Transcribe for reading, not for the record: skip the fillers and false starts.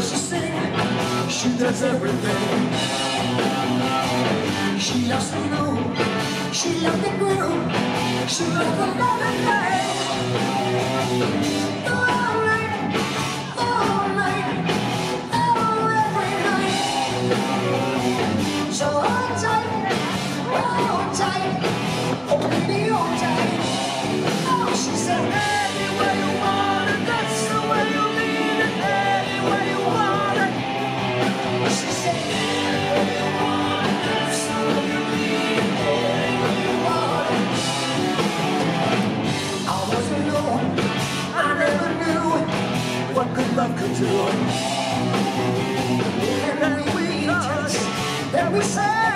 does she sing? She does everything. She loves the room, she loves the groove, she loves the love and life. All night, oh, every night. So hold tight, oh baby, hold tight. Oh, she said, anywhere you want it, that's the way you need it, anywhere you want it. She said, anywhere you want it, that's the way you need it, anywhere you want it. I was alone, I never knew what good love could do. And then we touched, then we sang.